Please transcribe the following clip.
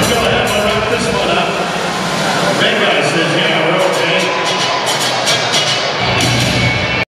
You gotta have one up this one up. Red guy says, yeah.